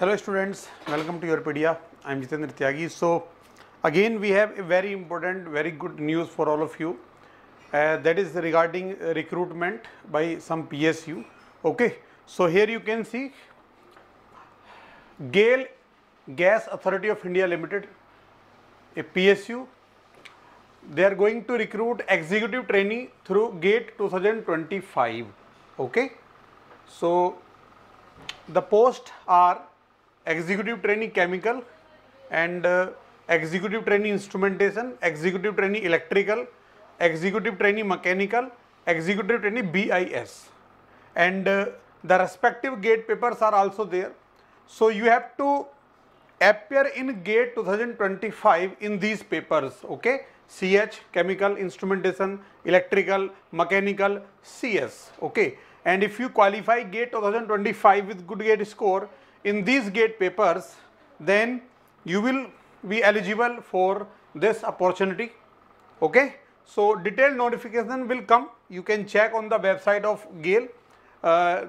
Hello students, welcome to YourPedia. I am Jitendra Tyagi. So again we have a very important, very good news for all of you. That is regarding recruitment by some PSU. Okay. So here you can see GAIL Gas Authority of India Limited, a PSU. They are going to recruit executive trainee through GATE 2025. Okay. So the posts are executive trainee chemical and executive trainee instrumentation, executive trainee electrical, executive trainee mechanical, executive trainee BIS, and the respective GATE papers are also there. So you have to appear in GATE 2025 in these papers, okay, CH, chemical, instrumentation, electrical, mechanical, CS, okay. And if you qualify GATE 2025 with good GATE score in these GATE papers, then you will be eligible for this opportunity, okay. So detailed notification will come. You can check on the website of GAIL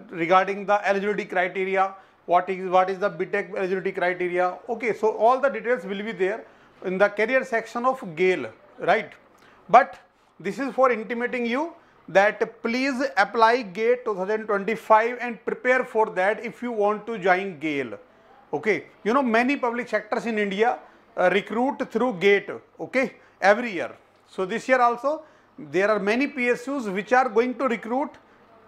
regarding the eligibility criteria, what is the BTech eligibility criteria, okay. So all the details will be there in the career section of GAIL, right. But this is for intimating you that please apply GATE 2025 and prepare for that if you want to join GAIL, okay. You know, many public sectors in India recruit through GATE, okay, every year. So this year also there are many PSUs which are going to recruit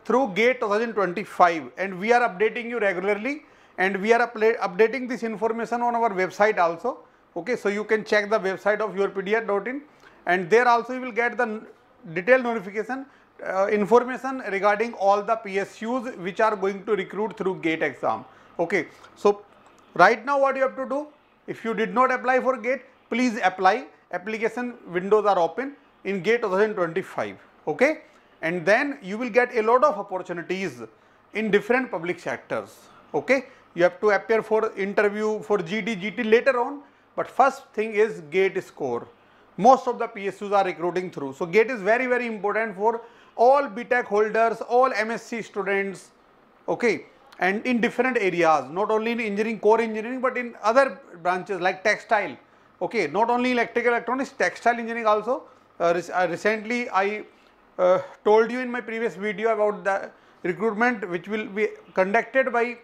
through GATE 2025, and we are updating you regularly, and we are updating this information on our website also, okay. So you can check the website of yourpedia.in, and there also you will get the detailed notification information regarding all the PSUs which are going to recruit through GATE exam, okay. So right now what you have to do, if you did not apply for GATE, please apply. Application windows are open in GATE 2025, okay. And then you will get a lot of opportunities in different public sectors, okay. You have to appear for interview for GT later on, but first thing is GATE score. Most of the PSUs are recruiting through, so GATE is very, very important for all BTech holders, all MSc students, okay, and in different areas, not only in engineering, core engineering, but in other branches like textile, okay, not only electrical, electronics, textile engineering also. Recently I told you in my previous video about the recruitment which will be conducted by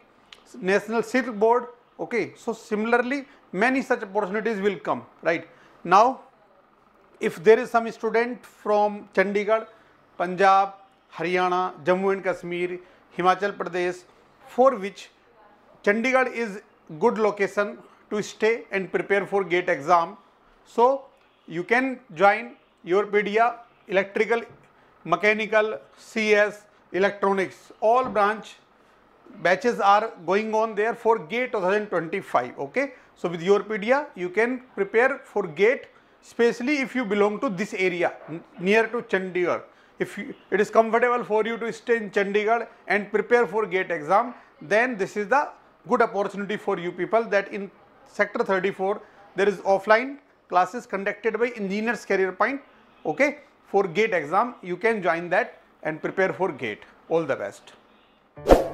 National Silk Board, okay. So similarly many such opportunities will come, right. Now if there is some student from Chandigarh, Punjab, Haryana, Jammu and Kashmir, Himachal Pradesh, for which Chandigarh is good location to stay and prepare for GATE exam, so you can join YourPedia electrical, mechanical, CS, electronics, all branch batches are going on there for GATE 2025, okay. So with YourPedia you can prepare for GATE, especially if you belong to this area near to Chandigarh. If it is comfortable for you to stay in Chandigarh and prepare for GATE exam, then this is the good opportunity for you people, that in sector 34 there is offline classes conducted by Engineers Career Point, okay, for GATE exam. You can join that and prepare for GATE. All the best.